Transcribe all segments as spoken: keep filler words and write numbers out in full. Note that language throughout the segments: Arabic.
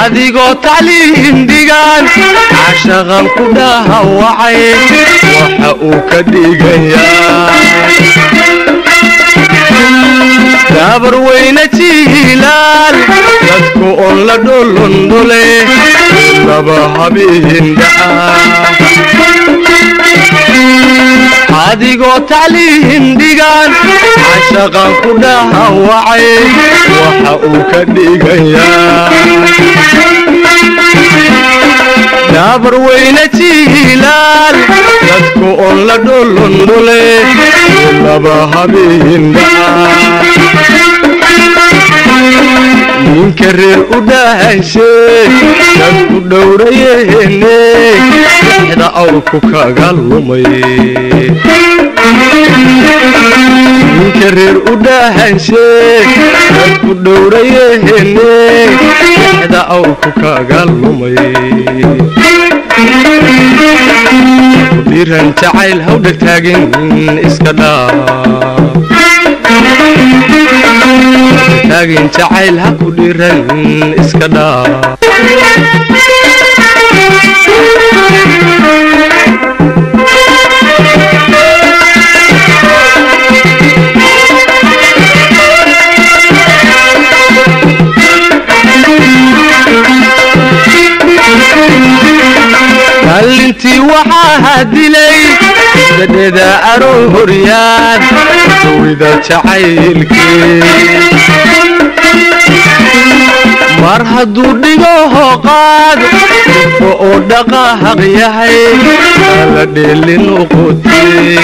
عديقوت عليهم ديقان عشغل قداها وعي وحقوك ديقيان دابر وينتي هلال يدكو أولا دولون دولي دابها بيهن دعا عاديقو تعليهن ديقان عشاقا كداها وعي وحاوكا ديقيان دابر وينتي هلال يدكو أولا دولون دولي دابها بيهن دعا منكرر قداها شيء تدكو دوريهني إحدى أوكوكا قلومي منكرر قداها شيء تدكو دوريهني إحدى أوكوكا قلومي ديران تعايل هودك تاقين إسكدار تاقين تعايل هاكو ديران إسكدار هل انتي وحاها دلي جديدة أروه ريان سويدة تعيلكي مرهدو ديقوه قاد فقو دقاها غياهي لديلي نقوتي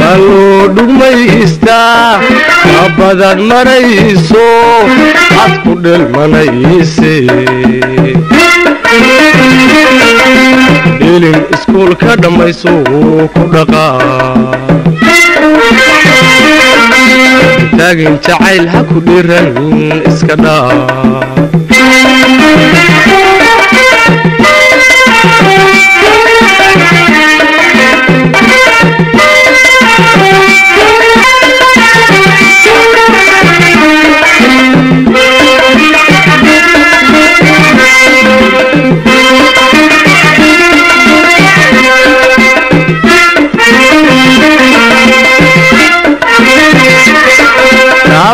والو دميستا بدل مريسو عدكو ديل مريسي ديلين اسكول كدميسو كدقا تاقين تعايل هاكو ديران إسكدار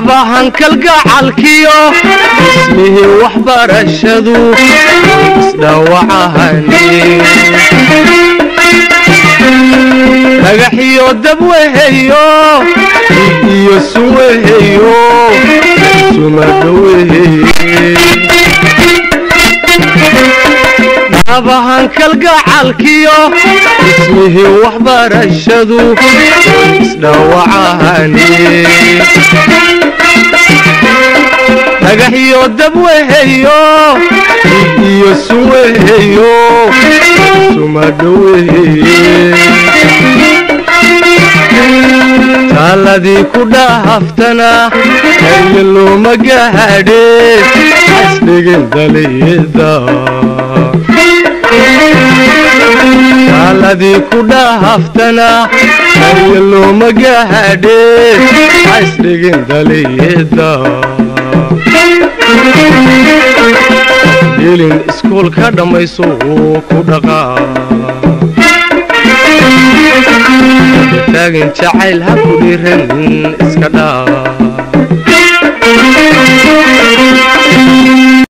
أباهنك القاعل كيو اسمه وحبر الشدو اسدوعهني لقحيو دبوهيو يو سوهيو سمدوهي أباهنك القاعل كيو اسمه وحبر الشدو اسدوعهني لقحيو دبوهيو يو سوهيو سمدوهي تالذي كدا هفتنا هيلو مقاهدي حسنقين دليدا تالذي كدا هفتنا هيلو مقاهدي حسنقين دليدا ديلين اسكول كدميسو كدقا تاقين تعايل هاكو ديران إسكدار